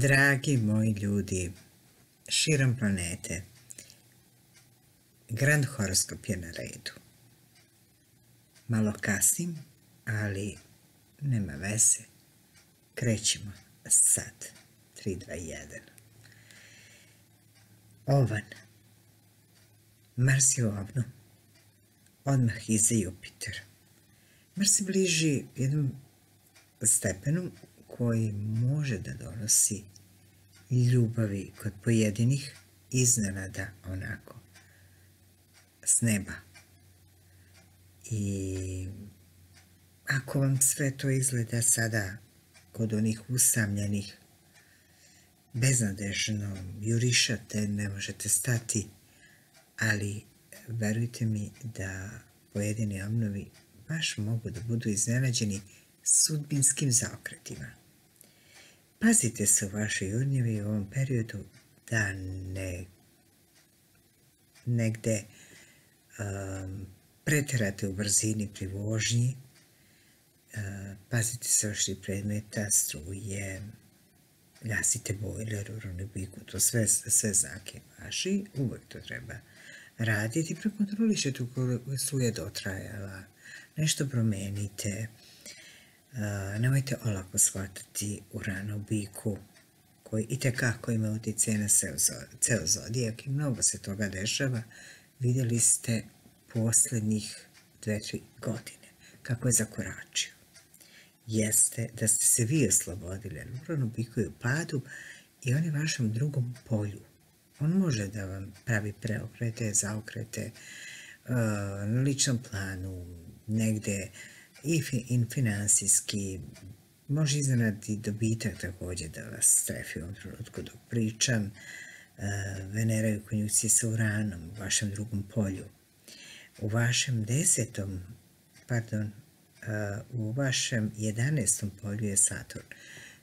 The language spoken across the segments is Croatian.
Dragi moji ljudi, širom planete, Grand Horoskop je na redu. Malo kasnim, ali nema veze. Krećemo sad. 3, 2, 1. Ovan. Mars je u Ovnu. Odmah iza Jupiter. Mars se bliži jednom stepenu koji može da donosi ljubavi kod pojedinih iznenada onako s neba. I ako vam sve to izgleda sada kod onih usamljenih beznadežno jurišate, ne možete stati, ali verujte mi da pojedini ovnovi baš mogu da budu iznenađeni sudbinskim zaokretima. Pazite se u vašoj jurnjevi u ovom periodu da ne negde preterate u brzini pri vožnji. Pazite se vaših predmeta, struje, gasite bojler u runebiku, to sve znake vaši, uvek to treba raditi. Prekontrolišete ukoliko struje dotrajala, nešto promenite. Nemojte olako shvatati Urana u biku, koji itekako ima utjecaj na ceo zodijak i mnogo se toga dešava. Vidjeli ste posljednjih 2-3 godine kako je zakoračio. Jeste da ste se vi oslobodili, Uran u biku je u padu i on je vašem drugom polju. On može da vam pravi preokrete, zaokrete na ličnom planu, negde i finansijski, može iznenaditi dobitak također da vas trefi u ovom trenutku dok pričam. Venera je u konjunkciji sa Uranom u vašem drugom polju. U vašem 11. polju je Saturn.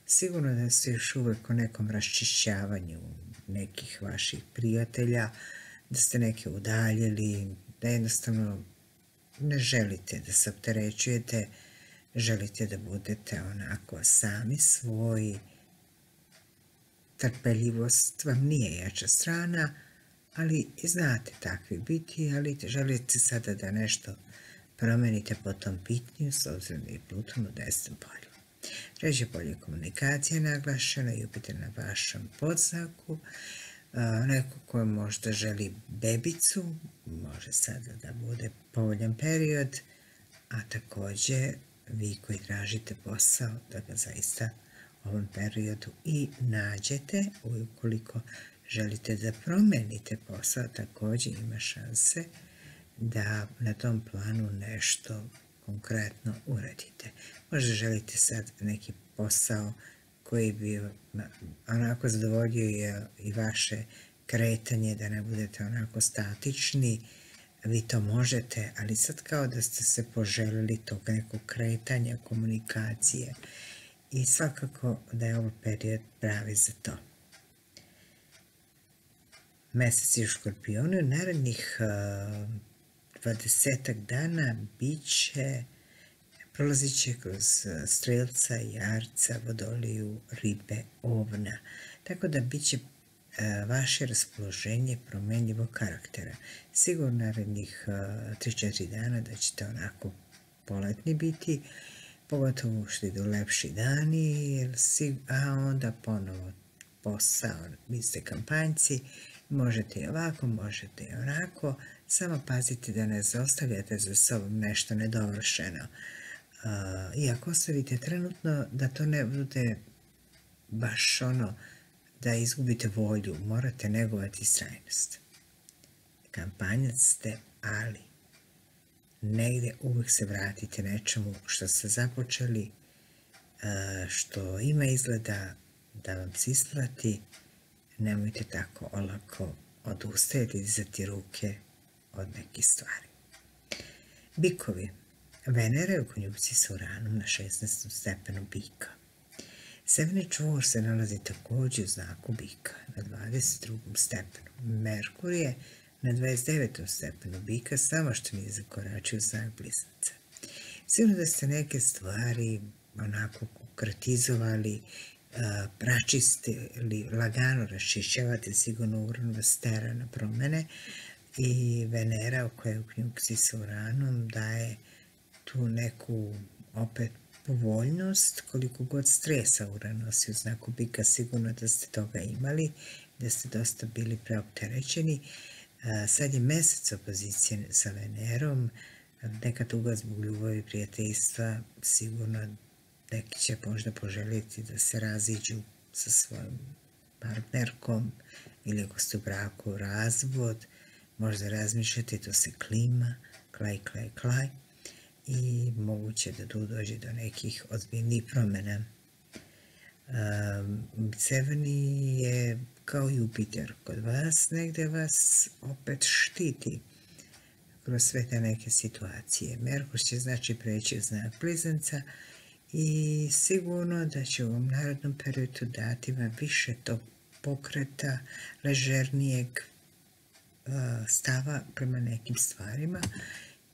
Sigurno da ste još uvek o nekom raščišćavanju nekih vaših prijatelja, da ste neke udaljili, da jednostavno ne želite da se opterećujete, želite da budete onako sami svoji. Trpeljivost vam nije jača strana, ali znate takvi biti, ali želite sada da nešto promenite po tom pitanju, s obzirom da je Pluton u 10. polju. Treće polje je komunikacija naglašena, Jupiter na vašem podznaku. Neko koji možda želi bebicu, može sada da bude povoljan period, a također vi koji tražite posao da ga zaista u ovom periodu i nađete. Ukoliko želite da promenite posao, također ima šanse da na tom planu nešto konkretno uradite. Možda želite sad neki posao koji bi onako zadovoljio i vaše kretanje, da ne budete onako statični. Vi to možete, ali sad kao da ste se poželili tog nekog kretanja, komunikacije, i svakako da je ovo period pravi za to. Mesec je u Škorpionu, narednih 20 dana prolazit će kroz Strelca, Jarca, Vodoliju, Ribe, Ovna. Tako da bit će vaše raspoloženje promenljivog karaktera. Sigurno narednih 3-4 dana da ćete onako poletni biti, pogotovo što idu lepši dani, a onda ponovo posao, vi ste kampanjci, možete i ovako, možete i onako, samo pazite da ne zaostavljate za sobom nešto nedovršeno. I ako ostavite trenutno, da to ne bude baš ono da izgubite volju, morate negovati istrajnost. Kampanjac ste, ali negdje uvijek se vratite nečemu što ste započeli, što ima izgleda da vam se isplati. Nemojte tako olako odustajati i dizati ruke od nekih stvari. Bikovi. Venera je u konjunkciji sa Uranom na 16. stepenu Bika. Severni čvor se nalazi također u znaku Bika na 22. stepenu. Merkur je na 29. stepenu Bika, samo što nije zakoračio u znak Blizanca. Sigurno da ste neke stvari onako konkretizovali, prečistili, lagano raščišćavate sigurno Uran vas tera na promene i Venera koja je u konjunkciji sa Uranom daje tu neku opet povoljnost, koliko god stresa Uran nosi u znaku bika, sigurno da ste toga imali, da ste dosta bili preopterećeni. Sad je mesec opozicije sa Venerom, neka tuga zbog ljubavi i prijateljstva, sigurno neki će možda poželiti da se raziđu sa svojim partnerkom ili ako ste u braku razvod, možda razmišljate, to se klima, klaj i moguće da tu dođe do nekih ozbiljnih promjena. Crveni je kao Jupiter kod vas, negde vas opet štiti kroz sve te neke situacije. Merkur će znači preći u znak Blizanca i sigurno da će u ovom narednom periodu dati vam više tog pokreta, ležernijeg stava prema nekim stvarima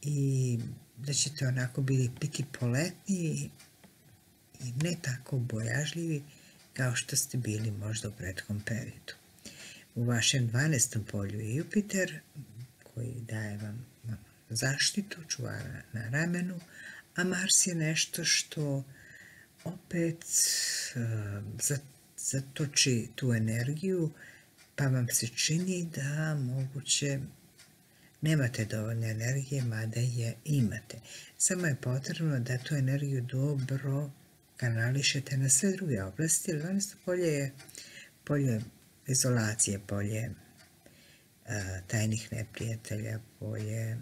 i da ćete onako biti poletniji i ne tako bojažljivi kao što ste bili možda u prethodnom periodu. U vašem 12. polju je Jupiter koji daje vam zaštitu, čuvara na ramenu, a Mars je nešto što opet zatoči tu energiju, pa vam se čini da moguće nemate dovoljne energije, mada je imate. Samo je potrebno da tu energiju dobro kanališete na sve druge oblasti. 12. polje je polje izolacije, polje tajnih neprijatelja, polje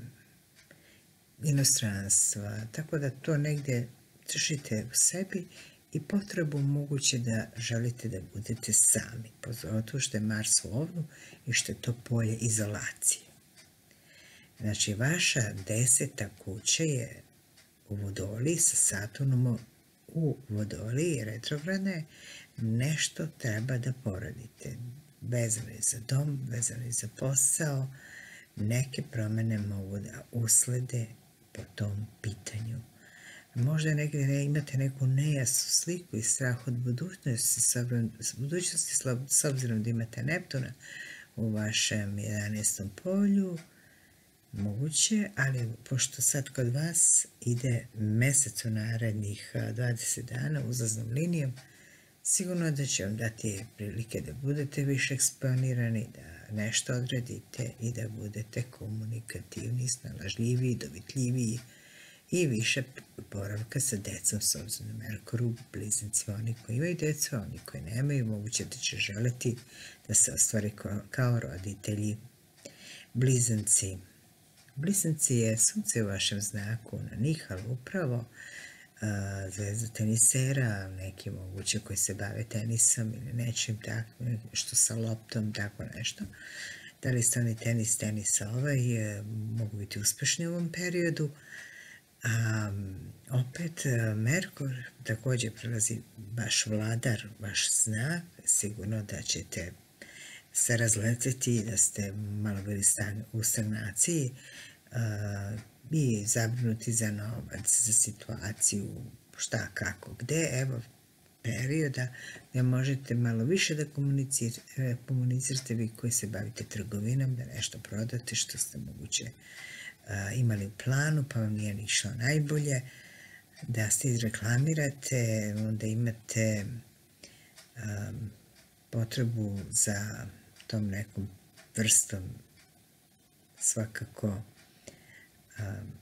inostranstva, tako da to negdje držite u sebi i potrebu moguće da želite da budete sami, pogotovo što je Mars u Ovnu i što je to polje izolacije. Znači, vaša 10. kuća je u Vodoliji sa Saturnom u Vodoliji, retrograde, nešto treba da poradite. Vezano je za dom, vezano je za posao, neke promjene mogu da uslede po tom pitanju. Možda negdje imate neku nejasnu sliku i strah od budućnosti, s obzirom da imate Neptuna u vašem 11. polju, moguće, ali pošto sad kod vas ide mesec u narednih 20 dana uzlaznom linijom, sigurno da će vam dati prilike da budete više eksponirani, da nešto odredite i da budete komunikativni, snalažljiviji, dovitljiviji i više boravka sa decom s obzirom na Merkuru, Blizanci, oni koji imaju decu, oni koji nemaju, moguće da će želiti da se ostvari kao roditelji. Blizanci je sunce u vašem znaku na Nihalu, upravo zvezda tenisera, neki moguće koji se bave tenisom ili nečim tako, što sa loptom, tako nešto. Da li ste oni tenisa mogu biti uspešni u ovom periodu. A opet Merkur također prelazi vaš vladar, vaš znak, sigurno da ćete se razletiti, da ste malo bili u stagnaciji i zabrinuti za novac, za situaciju, šta, kako, gde, evo perioda da možete malo više da komunicirate vi koji se bavite trgovinom, da nešto prodate što ste moguće imali u planu, pa vam nije išlo najbolje, da se izreklamirate, onda imate potrebu za tom nekom vrstom svakako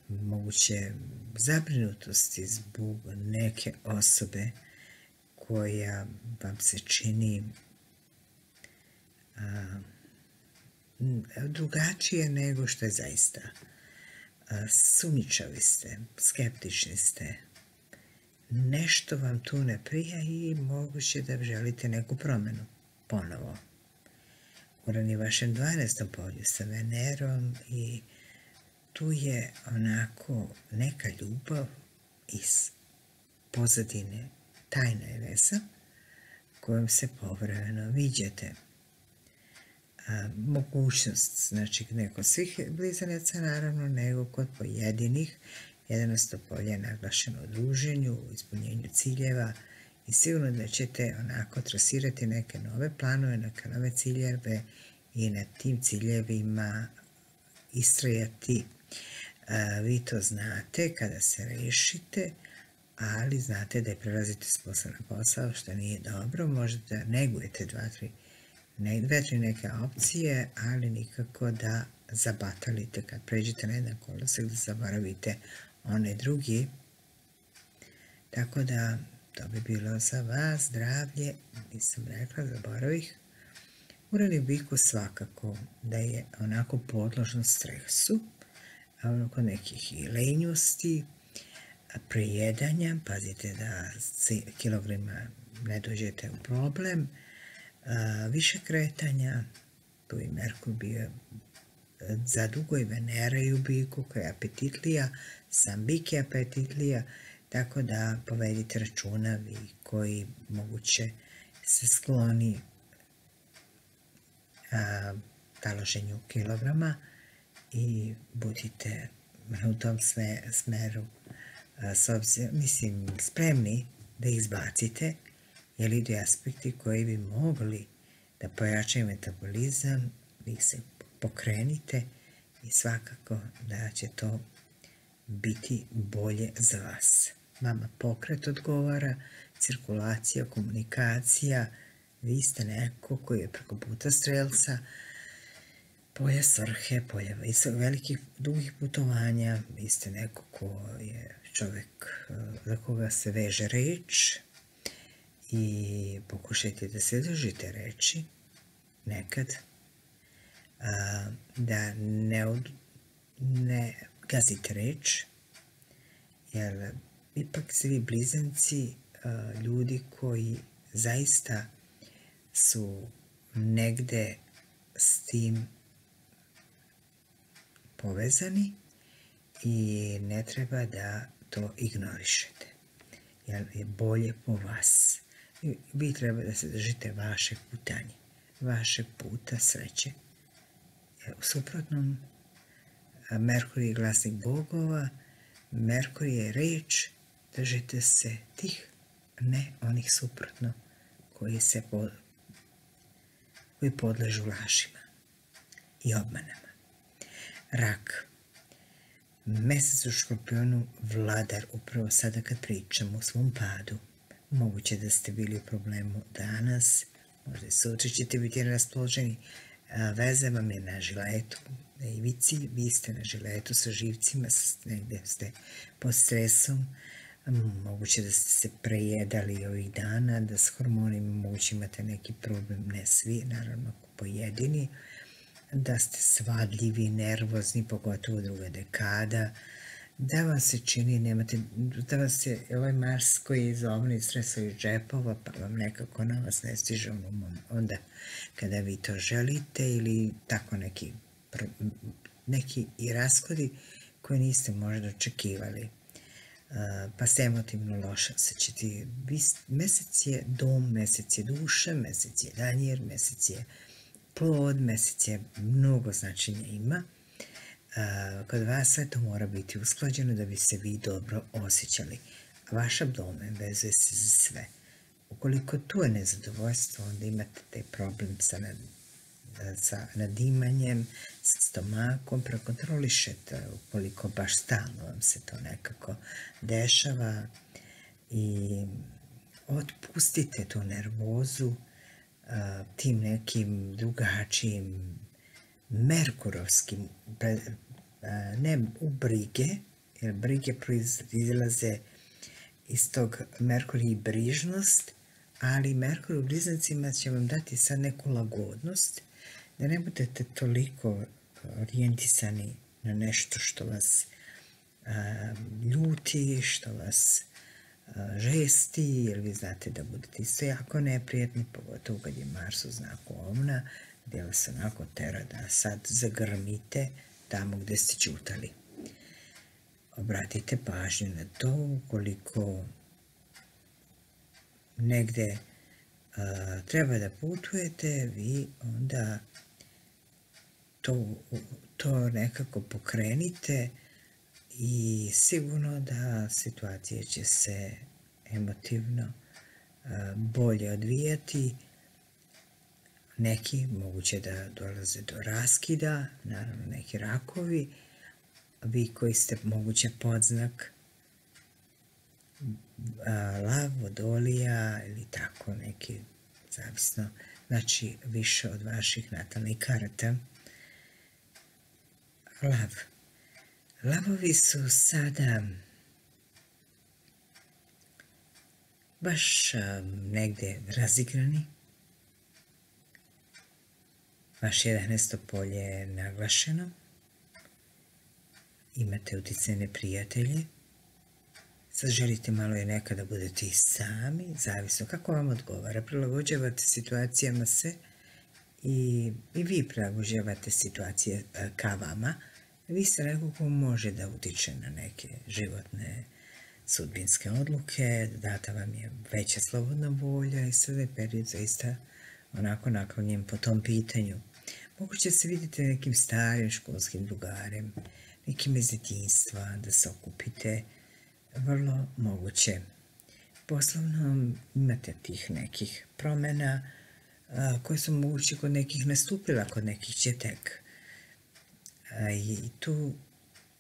moguće zabrinutosti zbog neke osobe koja vam se čini drugačije nego što je zaista. Sumničavi ste, skeptični ste, nešto vam tu ne prija i moguće da želite neku promjenu ponovo. Uran je u vašem 12. polju sa Venerom i tu je onako neka ljubav iz pozadine, tajna je veza kojom se povremeno viđate. Mogućnost, znači ne kod svih blizanaca naravno, nego kod pojedinih. 11. polje je naglašeno u druženju, u ispunjenju ciljeva i sigurno da ćete onako trasirati neke nove planove, neke nove ciljeve i na tim ciljevima istrajati. Vi to znate kada se rešite, ali znate da je prelazite s posla na posao, što nije dobro. Možete da negujete dve, tri neke opcije, ali nikako da zabatalite kad pređete na jedan kolosek, da zaboravite onaj drugi. Tako da to bi bilo za vas zdravlje, nisam rekla, zaboravih. Urali biku svakako da je onako podložno stresu, onako nekih i lenjosti, prejedanja, pazite da kilograma ne dođete u problem, više kretanja, tu i Merkur bio zadugo i Venera i u biku koja je apetitlija, sam bik je apetitlija, tako da povedite računa vi koji moguće se skloni taloženju kilograma i budite u tom smeru spremni da izbacite, jer idu aspekti koji bi mogli da pojačaju metabolizam, vi se pokrenite i svakako da će to biti bolje za vas. Vama pokret odgovara, cirkulacija, komunikacija, vi ste neko koji je preko puta strelca, polja svrhe, polja velikih dugih putovanja, vi ste neko ko je čovek za koga se veže reč i pokušajte da se držite reči nekad, da ne gazite reč, jer ipak svi blizanci, ljudi koji zaista su negde s tim povezani i ne treba da to ignorišete, jer je bolje po vas. Vi treba da se držite vašeg putanja, vašeg puta sreće. U suprotnom, Merkur je glasnik bogova, Merkur je reč, držite se tih, ne onih suprotno, koji podležu lažima i obmanama. Rak. Mesec u Škorpionu, vladar, upravo sada kad pričamo o svom padu. Moguće da ste bili u problemu danas, možda i sutra ćete biti raspoloženi. Veza vam je na žiletu, na ivici, vi ste na žiletu sa živcima, negde ste pod stresom. Moguće da ste se prejedali ovih dana, da s hormonima moguće imate neki problem, ne svi, naravno pojedini, da ste svadljivi, nervozni, pogotovo druga dekada, da vam se čini, nemate, da vam se ovaj Mars koji je izlovni iz stresovih džepova, pa vam nekako na vas ne stiže onda kada vi to želite, ili tako neki i raskodi koje niste možda očekivali. Pa ste emotivno loše osjećati. Mesec je dom, mesec je duša, mesec je danjer, mesec je plod, mesec je mnogo značenja ima. Kod vas sve to mora biti usklađeno da bi se vi dobro osjećali. Vaš abdomen vezuje se za sve. Ukoliko tu je nezadovoljstvo, onda imate taj problem sa nadimanjem, sa stomakom, prekontrolišete ukoliko baš stalno vam se to nekako dešava i otpustite tu nervozu tim nekim drugačijim merkurovskim, ne u brige, jer brige proizilaze iz tog Merkura i brižnost, ali Merkur u bliznancima će vam dati sad neku lagodnost, da ne budete toliko orijentisani na nešto što vas ljuti, što vas žesti, jer vi znate da budete isto jako neprijetni, pogotovo kad je Mars u znaku Ovna, gdje vas onako tera da sad zagrmite tamo gde ste ćutali. Obratite pažnju na to, ukoliko negde treba da putujete, vi onda to nekako pokrenite i sigurno da situacija će se emotivno bolje odvijati. Neki moguće da dolaze do raskida, naravno neki rakovi. Vi koji ste moguće podznak lav, vodolija ili tako neki, zavisno, znači više od vaših natalnih karata. Lav. Lavovi su sada baš negde razigrani. Vaše 11. polje je naglašeno. Imate uticajne prijatelje. Sad želite malo i nekada budete i sami, zavisno kako vam odgovara. Prilagođavate situacijama se i vi prilagođavate situacije ka vama. Vi ste neko ko može da utiče na neke životne sudbinske odluke, data vam je veća slobodna volja i sada je period zaista onako naklonjen po tom pitanju. Moguće se vidite nekim starim školskim drugarem, nekim iz djetinjstva, da se okupite, vrlo moguće. Poslovno imate tih nekih promjena koje su moguće kod nekih nastupila, kod nekih će tek. I tu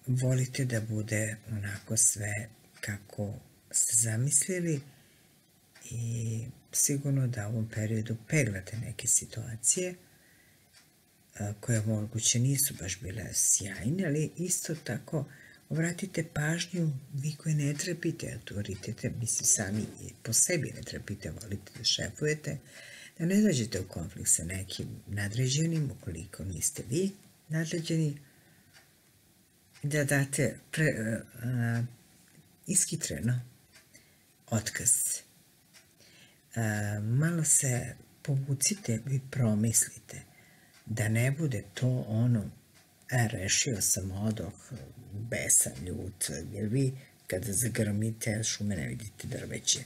volite da bude onako sve kako ste zamislili i sigurno da u ovom periodu peglate neke situacije koje moguće nisu baš bile sjajne, ali isto tako obratite pažnju vi koji ne trpite autoritete, mislim sami po sebi ne trpite, volite da šefujete, da ne dođete u konflikt sa nekim nadređenim ukoliko niste vi nadređeni, da date ishitreno otkaz. Malo se povucite, vi promislite da ne bude to ono rešio sam odoh, besan, ljut, jer vi kada zagrmite šume ne vidite drveće.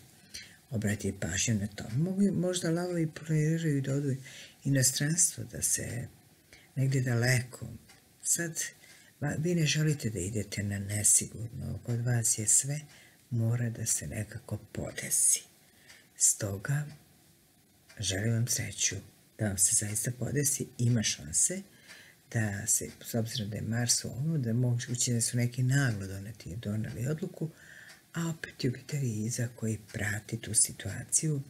Obratite pažnju na to. Možda lavovi planiraju da odu inostranstvo, da se negdje daleko. Sad, vi ne želite da idete na nesigurno. Kod vas je sve, mora da se nekako podesi. Stoga, želim vam sreću da vam se zaista podesi. Ima šanse da se, s obzirom da je Mars u ovnu, da moguće da su neki naglo doneli odluku, a opet Jupiter je iza koji prati tu situaciju,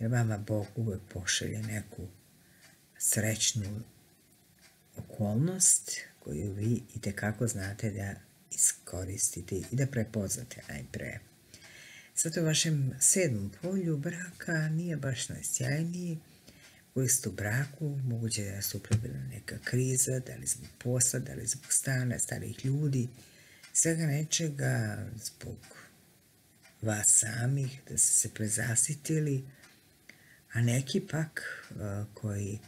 jer vama Bog uvek pošalje neku srećnu okolnost koju vi i tekako znate da iskoristite i da prepoznate najpre. Sad u vašem 7. polju braka nije baš najsjajniji. Koji ste u braku, moguće da su upravila neka kriza, da li zbog posla, da li zbog stana, starih ljudi, svega nečega zbog vas samih, da ste se prezasitili, a neki pak koji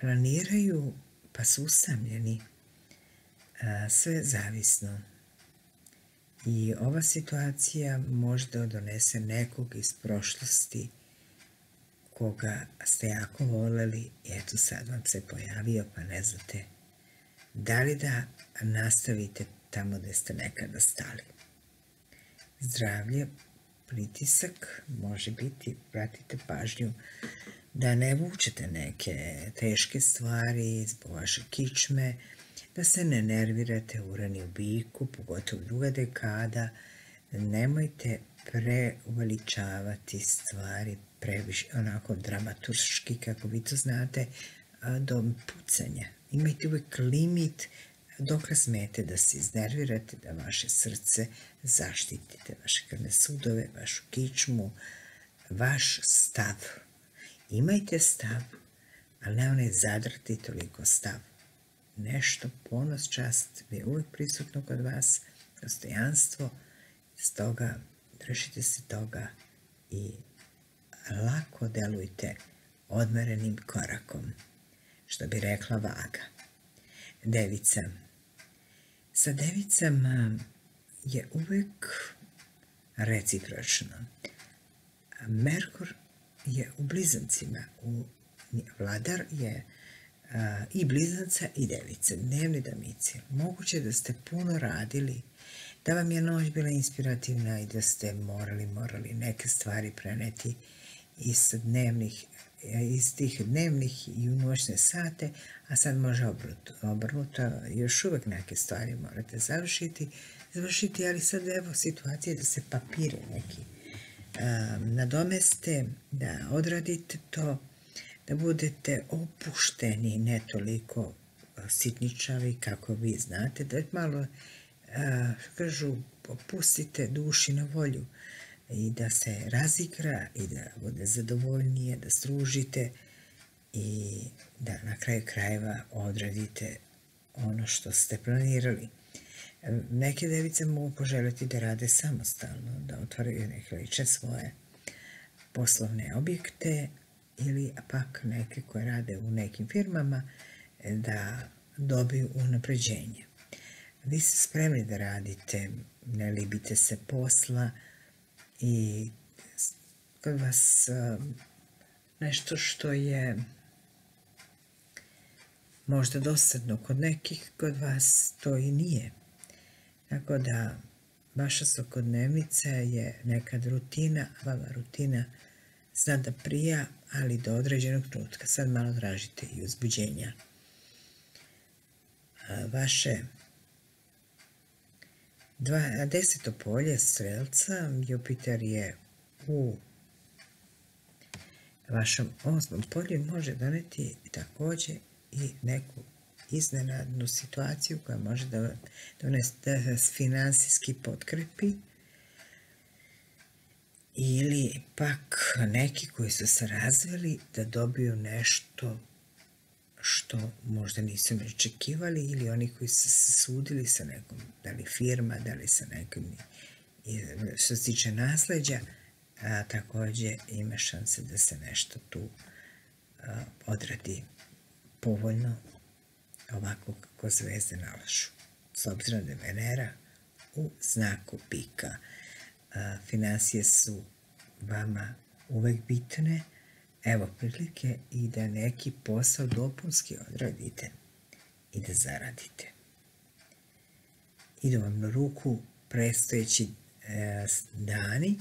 planiraju pa su usamljeni, sve zavisno. I ova situacija možda donese nekog iz prošlosti koga ste jako voljeli i eto sad vam se pojavio pa ne znate da li da nastavite tamo gdje ste nekada stali. Zdravlje, pritisak može biti, pratite pažnju da ne vučete neke teške stvari zbog vaše kičme, da se ne nervirate, urani u biku, pogotovo druga dekada, nemojte preuveličavati stvari previše, onako dramaturški, kako vi to znate, do pucanja. Imajte uvijek limit dokle smete da se iznervirate, da vaše srce zaštitite, vaše krvne sudove, vašu kičmu, vaš stav. Imajte stav, ali ne onaj zadrti toliko stav. Nešto, ponos, čast je uvijek prisutno kod vas, dostojanstvo, stoga držite se toga i lako delujte odmerenim korakom, što bi rekla vaga. Devica. Sa devicama je uvijek recipročno. Merkur je u blizancima, vladar je i blizanca i device, dnevni damici. Moguće da ste puno radili, da vam je noć bila inspirativna i da ste morali neke stvari preneti iz tih dnevnih i u noćne sate, a sad može obrnuto, još uvijek neke stvari morate završiti, ali sad evo situacija da se papire neki nadomeste, da odradite to, da budete opušteni, ne toliko sitničavi kako vi znate, da malo, kažu, pustite duši na volju i da se razigra i da bude zadovoljnije, da stružite i da na kraju krajeva odradite ono što ste planirali. Neke device mogu poželjeti da rade samostalno, da otvaraju neke lične svoje poslovne objekte, ili pak neke koje rade u nekim firmama da dobiju unapređenje. Vi ste spremni da radite, ne libite se posla, i kad vas nešto što je možda dosadno kod nekih, kod vas to i nije. Tako da vaša svakodnevnica je nekad rutina, a vama rutina zna da prija, ali do određenog trenutka. Sad malo tražite i uzbuđenja. Vaše 10. polje strelca, Jupiter je u vašem 8. polju, može doneti također i neku iznenadnu situaciju koja može da vas finansijski potkrepi, ili pak neki koji su se razveli da dobiju nešto što možda nisu ni očekivali, ili oni koji su se sudili sa nekom, da li firma, da li sa nekom što se tiče nasleđa, a također ima šanse da se nešto tu odradi povoljno, ovako kako zvezde nalažu. S obzirom da je Venera u znaku Pika, financije su vama uvek bitne. Evo prilike i da neki posao dopunski odradite i da zaradite. Idu vam na ruku predstojeći dani.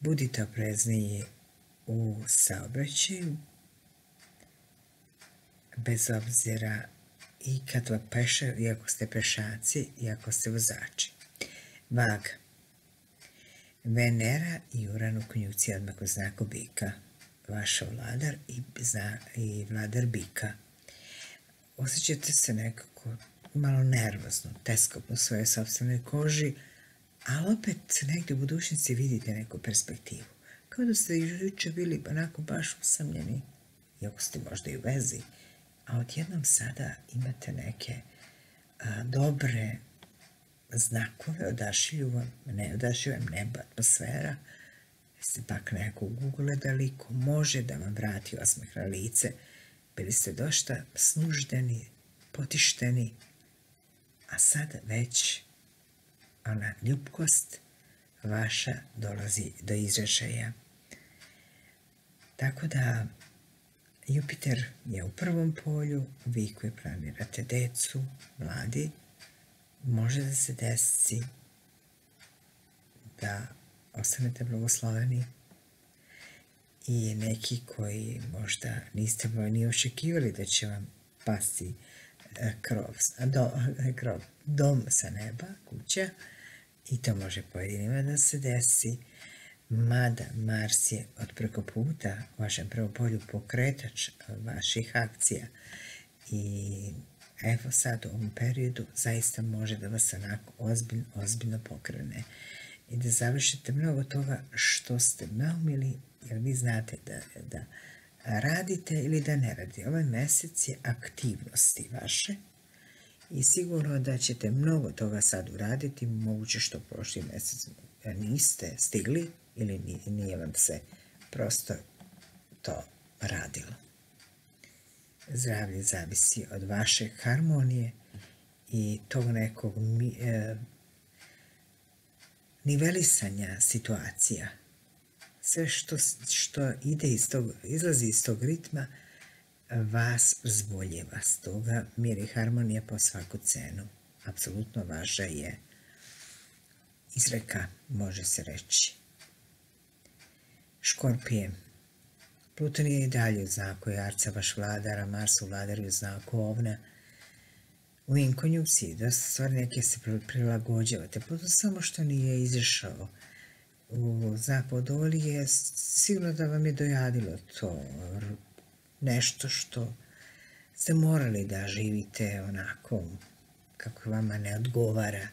Budite oprezniji u saobraćaju, bez obzira i kad vam peše, i ako ste pešaci, i ako ste vozači. Vaga. Venera i Uran u konjunkciji odmah u znaku Bika. Vaša vladar i vladar Bika. Osjećate se nekako malo nervozno, teskobno u svojoj sopstvenoj koži, ali opet negdje u budućnosti vidite neku perspektivu. Kao da ste juče bili onako baš usamljeni, iako ste možda i u vezi, a odjednom sada imate neke dobre znakove, odašilju vam nebo, atmosfera, ste pak nekog ugledali ko može da vam vrati osmeh na lice. Bili ste dosta snuždeni, potišteni, a sada već ona ljubkost vaša dolazi do izražaja. Tako da Jupiter je u prvom polju, vi koji planirate decu, mladi, može da se desi da ostanete blagosloveni, i neki koji možda niste ni očekivali da će vam pasti dom sa neba, kuća, i to može pojedinima da se desi, mada Mars je od preko puta u vašem prvom polju pokretač vaših akcija, i evo sad u ovom periodu zaista može da vas onako ozbiljno pokrene i da završite mnogo toga što ste naumili, jer vi znate da radite ili da ne radite. Ovaj mesec je aktivnosti vaše i sigurno da ćete mnogo toga sad uraditi, moguće što prošli mesec niste stigli ili nije vam se prosto to radilo. Zdravlje zavisi od vaše harmonije i tog nekog nivelisanja situacija. Sve što izlazi iz tog ritma vas razboljeva, stoga mir i harmonija po svaku cenu. Apsolutno važna je izreka, može se reći. Škorpije, Pluton je i dalje u znaku Jarca, vaš vladara, Mars u vladaru u znaku Ovna. U inkonjunkciji, dosta stvari neke se prilagođavate, Pluton samo što nije izašao u znak Vodolije, je sigurno da vam je dojadilo to nešto što ste morali da živite onako kako vama ne odgovara,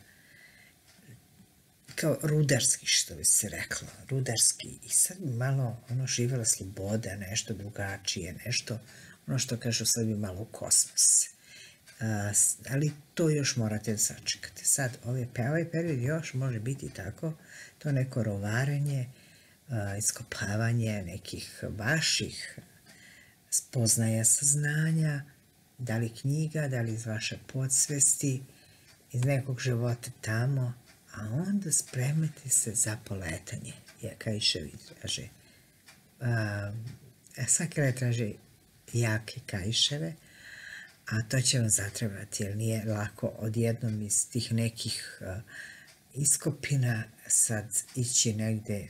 kao rudarski, što bi se reklo, rudarski, i sad malo ono živjela sloboda, nešto drugačije, nešto, ono što kažu sad bi malo u kosmos. Ali to još morate da sačekate. Sad, ovaj period još može biti tako, to neko rovarenje, iskopavanje nekih vaših spoznaja, saznanja, da li knjiga, da li iz vaše podsvesti, iz nekog života tamo, a onda spremite se za poletanje. Kaiševi traže, Sakele traže jake kaiševe, a to će vam zatrebati, jer nije lako odjednom iz tih nekih iskopina sad ići negde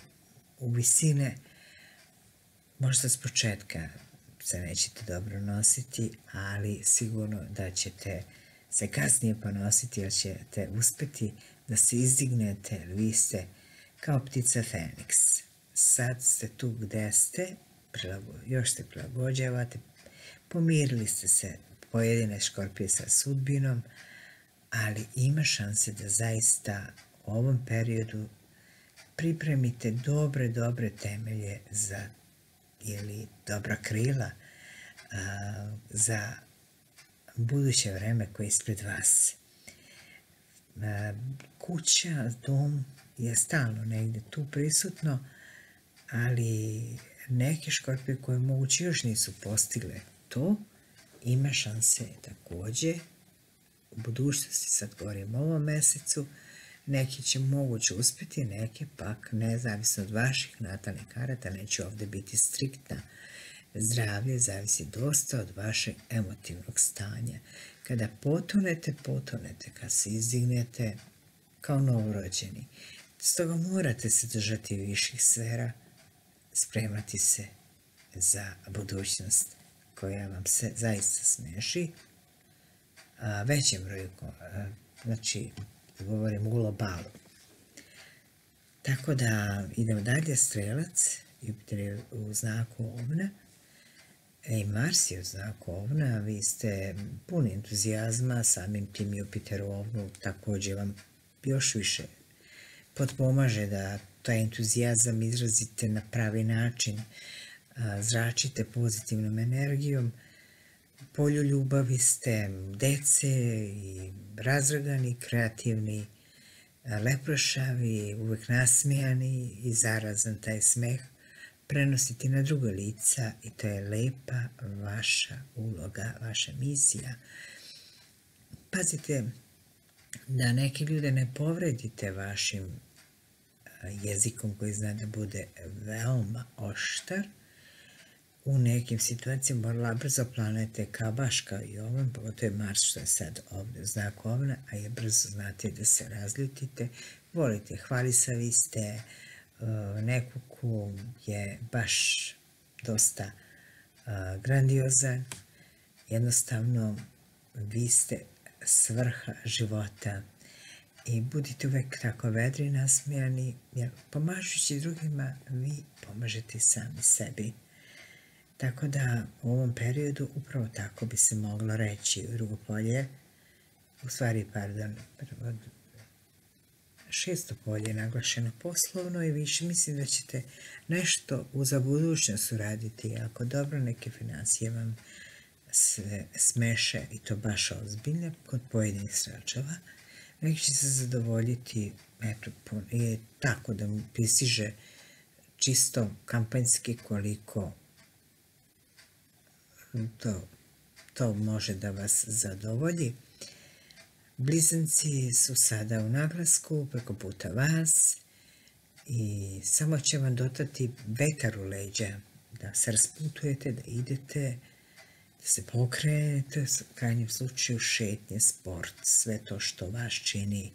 u visine. Možda s početka se nećete dobro nositi, ali sigurno da ćete se kasnije ponositi, jer ćete uspeti da se izdignete, jer vi ste kao ptica Feniks. Sad ste tu gde ste, još se prilagođavate, pomirili ste se, pojedine Škorpije, sa sudbinom, ali ima šanse da zaista u ovom periodu pripremite dobre temelje za, ili dobra krila za buduće vreme koje je ispred vas. Kuća, dom je stalno negde tu prisutno, ali neke Škorpije koje moguće još nisu postigle to, ima šanse takođe u budućnosti, sad govorim o ovom mesecu, neki će moguće uspjeti, neke pak, nezavisno od vaših natalnih karata, neću ovde biti striktna. Zdravlje zavisi dosta od vašeg emotivnog stanja. Kada potonete, potonete, kad se izdignete kao novorođeni. Stoga morate se držati viših sfera, spremati se za budućnost koja vam se zaista smeši. Većem broju, znači, govorim globalu. Tako da idemo dalje, strelac, Jupiter je u znaku Ovna, i Mars je u znaku Ovna, vi ste puni entuzijazma, samim tim Jupiter u Ovnu također vam još više potpomaže da taj entuzijazam izrazite na pravi način, zračite pozitivnom energijom, polju ljubavi ste dece i razragani, kreativni, leprošavi, uvek nasmijani i zarazan taj smeh prenositi na druga lica, i to je lepa vaša uloga, vaša misija. Pazite da neke ljude ne povredite vašim jezikom koji zna da bude veoma oštar. U nekim situacijama morala brzo planete kao baš kao i ovom, pogotovo je Mars što je sad ovdje znakovna, a je brzo znate da se razljutite, volite, hvalisavi ste, neko ko je baš dosta grandiozan, jednostavno vi ste svrha života i budite uvek tako vedri i nasmijani, jer pomažući drugima vi pomažete sami sebi. Tako da u ovom periodu upravo tako bi se moglo reći. Drugo polje, u stvari, pardon, prvo, šesto polje je naglašeno poslovno i više. Mislim da ćete nešto za budućnost uraditi jako dobro, neke financije vam se smeše i to baš ozbiljno kod pojedinih stračeva. Neki će se zadovoljiti, eto, je tako da mu prisiže čisto kampanjski koliko to može da vas zadovolji. Blizanci su sada u naglasku preko puta vas i samo će vam dodati vetar u leđa, da se rasputujete, da idete, da se pokrenete, u krajnjem slučaju šetnje, sport, sve to što vas čini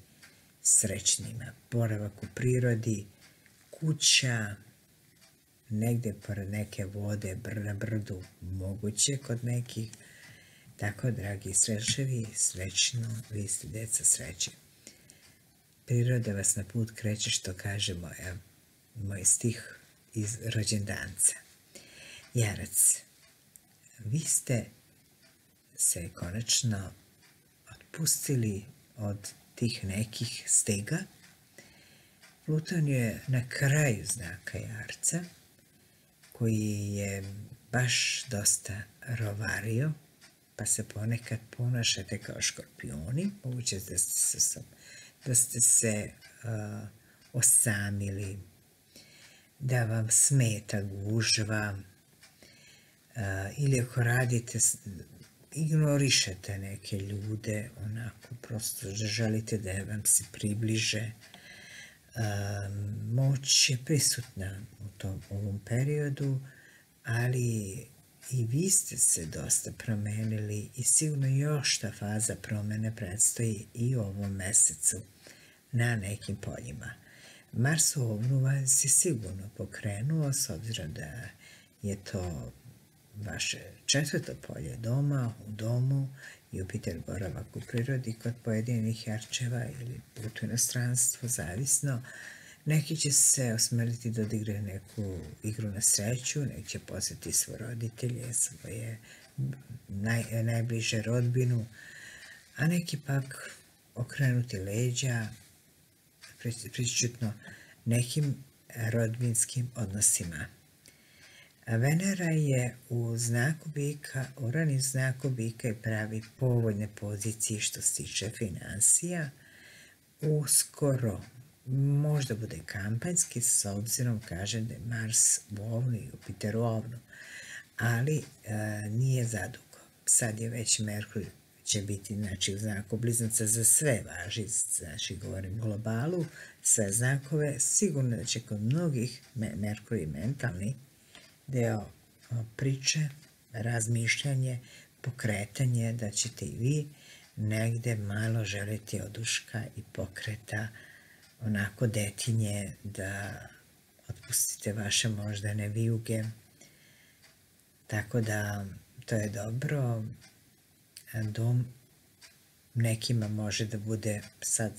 srećnima. Boravak u prirodi, kuća, negde pored neke vode na brdu moguće kod nekih. Tako, dragi srećevi, srećno, vi ste deca sreće. Priroda vas na put kreće, što kaže moj stih iz Rođendanca. Jarac, vi ste se konačno otpustili od tih nekih stega. Pluton je na kraju znaka Jarca, koji je baš dosta rovario, pa se ponekad ponašate kao škorpioni. Moguće da ste se osamili, da vam smeta gužva, ili ako radite, ignorišete neke ljude, onako prosto želite da vam se približe. Moć je prisutna u ovom periodu, ali i vi ste se dosta promenili i sigurno još ta faza promene predstoji i u ovom mesecu na nekim poljima. Mars u ovnu vas je sigurno pokrenuo, s obzirom da je to vaše četvrto polje doma, u domu, Jupiter boravak u prirodi kod pojedinih jarčeva ili put u inostranstvo, zavisno. Neki će se osmeliti da odigre neku igru na sreću, neki će posjetiti svoje roditelje, svoje najbliže rodbinu, a neki pak okrenuti leđa pričutno nekim rodbinskim odnosima. Venera je u znaku bika, Uran je u znaku bika i pravi povoljne pozicije što se tiče financija. Uskoro možda bude kampanjski, s obzirom kažem da je Mars u ovnu i Jupiter u ovnu, ali nije zadugo. Sad je već Merkur će biti, znači, u znaku Blizanca, za sve važi, znači govorim globalu, sve znakove. Sigurno da će kod mnogih Merkur i mentalni deo priče, razmišljanje, pokretanje, da ćete i vi negde malo želiti oduška i pokreta, onako detinje, da otpustite vaše moždane vijuge. Tako da to je dobro. Dom nekima može da bude sad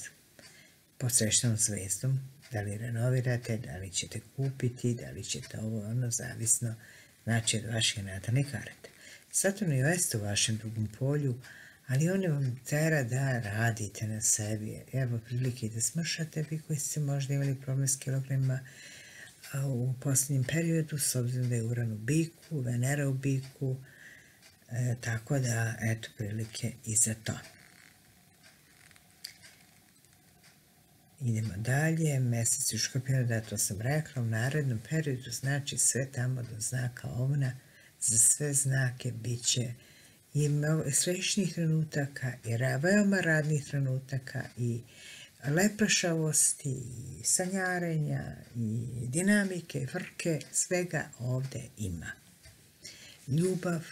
pod srećnom zvezdom, da li renovirate, da li ćete kupiti, da li ćete ovo, ono, zavisno, znači, od vaših natalnih karata. Saturn jeste u vašem drugom polju, ali on vam tera da radite na sebi. Evo prilike i da smršate, vi koji ste možda imali problem s kilogramima u posljednjem periodu, s obzirom da je Uran u biku, Venera u biku, tako da, eto, prilike i za to. Idemo dalje, mesec u Škorpionu, da to sam rekla, u narednom periodu, znači sve tamo do znaka Ovna, za sve znake bit će i srećnih trenutaka, i veoma radnih trenutaka, i lepršavosti, i sanjarenja, i dinamike, i vrke, svega ovde ima. Ljubav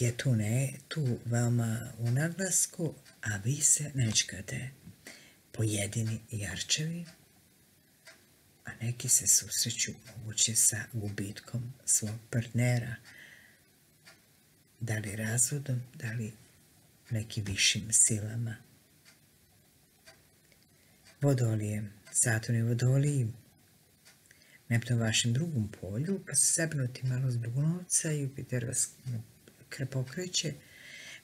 je tu, ne, tu veoma u naglasku, a vi se nečkate. Pojedini jarčevi, a neki se susreću moguće sa gubitkom svog partnera, da li razvodom, da li nekim višim silama. Vodolije, Saturn je Vodoliji, Neptun u vašem drugom polju, pa se zabrinuti malo zbog novca, Jupiter vas pokreće.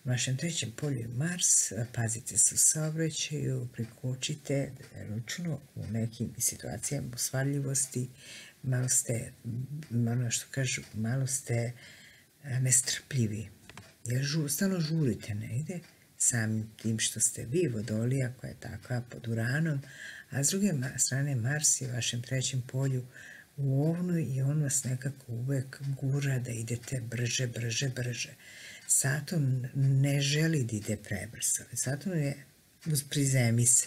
U vašem trećem polju je Mars, pazite se u saobraćaju, prikočite ručno u nekim situacijama osvarljivosti, malo ste, ono što kažu, malo ste nestrpljivi, jer stano žurite negde, samim tim što ste vi Vodolija, koja je takva pod Uranom, a s druge strane Mars je u vašem trećem polju u Ovnu i on vas nekako uvek gura da idete brže, brže, brže. Saturn ne želi da ide prebrzo. Saturn je uz prizemi se,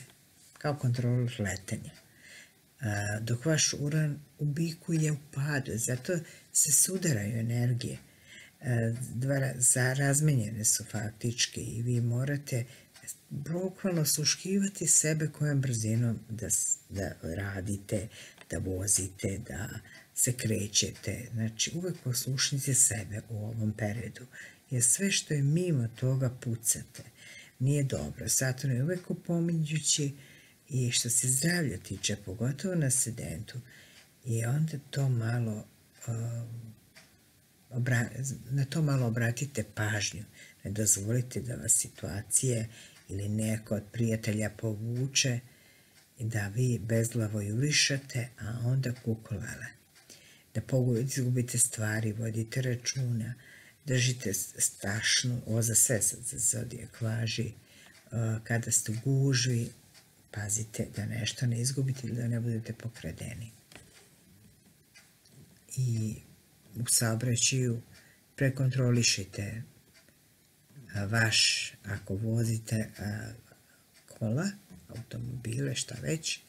kao kontroler letenja. Dok vaš Uran u biku je u padu, zato se sudaraju energije. Razmenjene su faktički i vi morate bukvalno suškivati sebe kojom brzinom da radite, da vozite, da se krećete. Znači, uvek poslušajte sebe u ovom periodu, jer sve što je mimo toga pucate. Nije dobro, Saturn je uvek opominjući i što se zdravlja tiče, pogotovo na sedentu, i onda to malo, na to malo obratite pažnju, ne dozvolite da vas situacije ili neko od prijatelja povuče i da vi bezglavo jurišate, a onda kukolala. Da izgubite stvari, vodite računa, držite strašnu, ovo za sve sad za zodijak važi, kada ste u gužvi, pazite da nešto ne izgubite ili da ne budete pokradeni. I u saobraćaju prekontrolišite vaš, ako vozite kola, automobile, šta već,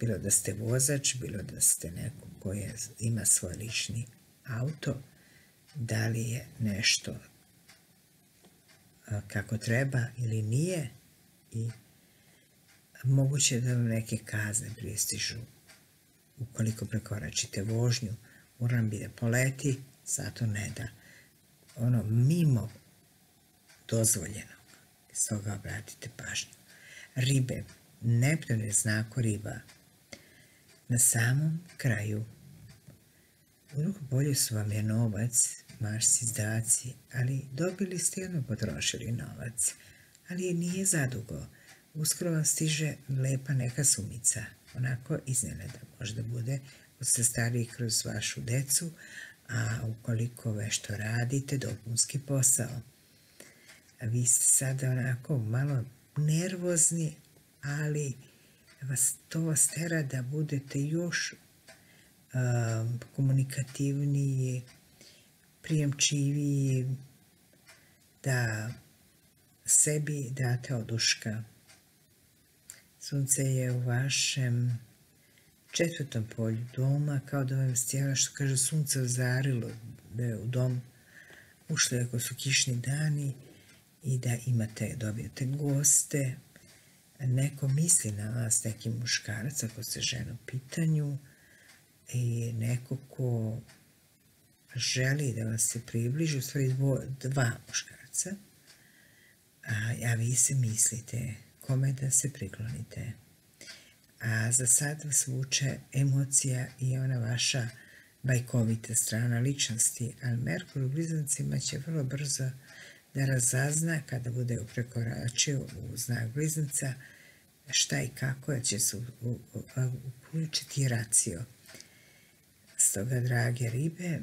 bilo da ste vozač, bilo da ste neko koji ima svoj lični auto, da li je nešto kako treba ili nije, i moguće da vam neke kazne pristižu ukoliko prekoračite vožnju. Uran bi da poleti, zato ne da ono mimo dozvoljeno, s toga obratite pažnju. Ribe, Neptun je znaku riba na samom kraju. U ruku bolje su vam je novac, Mars, izdaci, ali dobili ste jedno, potrošili novac, ali nije zadugo. Uskoro vam stiže lepa neka sumica, onako iznenada možda bude, od ste stariji kroz vašu decu, a ukoliko vešto radite, dopunski posao. Vi ste sada onako malo nervozni, ali to vas tera da budete još komunikativniji, prijemčiviji, da sebi date oduška. Sunce je u vašem četvrtom polju doma, kao da vam stjela, što kaže, sunce ozarilo da je u dom ušlo, ako su kišni dani, i da imate, dobijete goste, neko misli na vas, neki muškarac ako ste žena u pitanju, i neko ko želi da vas se približi, u stvari dva muškarca, a vi se mislite kome da se priklonite. A za sad vas vuče emocija i ona vaša bajkovita strana ličnosti, ali Merkur u Bliznancima će vrlo brzo da razazna, kada bude prekoračio u znak Bliznaca, šta i kako će se uključiti racio. Stoga, drage ribe,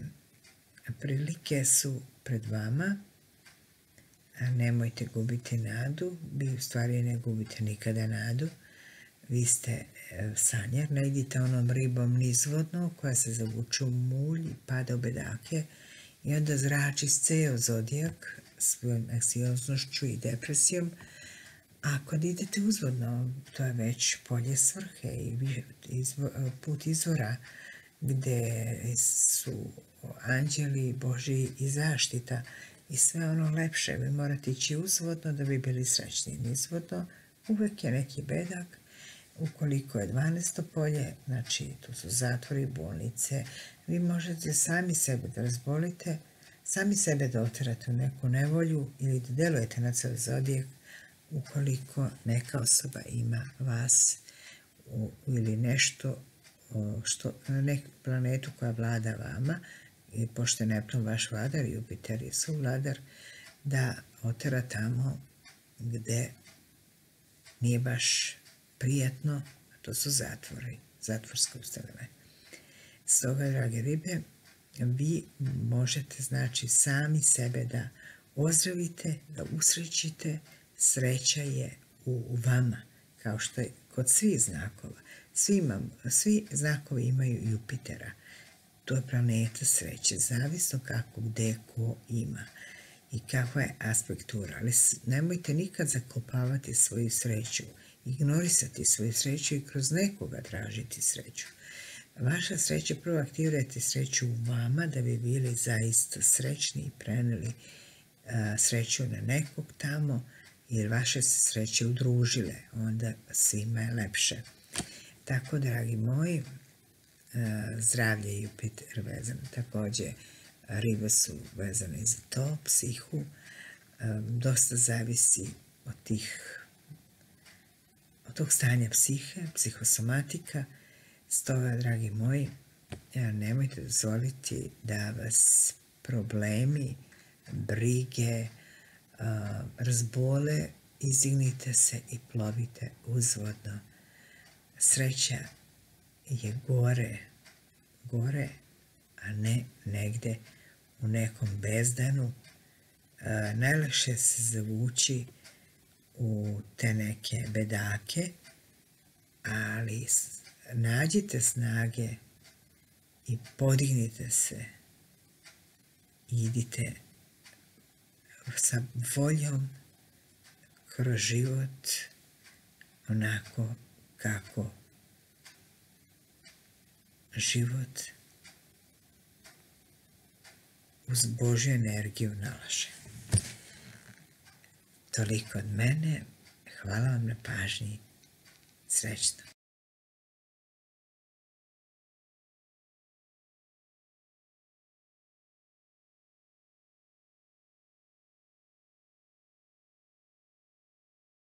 prilike su pred vama, nemojte gubiti nadu, vi u stvari ne gubite nikada nadu, vi ste sanjar, ne idite onom ribom nizvodno koja se zavuče u mulj i pada u bedake i onda zrači ceo zodijak svojom anksioznošću i depresijom. A kad idete uzvodno, to je već polje svrhe i put izvora, gde su anđeli, Božji i zaštita i sve ono lepše. Vi morate ići uzvodno da bi bili srećni. Nizvodno uvek je neki bedak. Ukoliko je 12. polje, znači tu su zatvori, bolnice, vi možete sami sebe da razbolite, sami sebe da oterate u neku nevolju ili da delujete na ceo zodijak ukoliko neka osoba ima vas ili nešto što na neku planetu koja vlada vama, i pošto je Neptun vaš vladar, Jupiter je suvladar, da otera tamo gde nije baš prijatno, a to su zatvori, zatvorske ustanove. Stoga, drage ribe, vi možete, znači, sami sebe da ozdravite, da usrećite. Sreća je u vama, kao što je kod svih znakova. Svi znakovi imaju Jupitera. To je planeta sreće, zavisno kako, gde, ko ima i kakva je aspektura. Ali nemojte nikad zakopavati svoju sreću, ignorisati svoju sreću i kroz nekoga tražiti sreću. Vaša sreća, prvo aktivirajte sreću u vama da bi bili zaista srećni i preneli sreću na nekog tamo, jer vaše se sreće udružile, onda svima je lepše. Tako, dragi moji, zdravlje i Jupiter vezano. Također, ribe su vezane za to, psihu. Dosta zavisi od tog stanja psihe, psihosomatika. Stoga, dragi moji, nemojte dozvoliti da vas problemi, brige, razbole. Izdignite se i plovite uzvodno. Sreća je gore, a ne negde u nekom bezdanu. Najlakše se zavući u te neke bedake, ali nađite snage i podignite se. Idite sa voljom kroz život onako kako život uz Božju energiju nalaže. Toliko od mene, hvala vam na pažnji, srećno.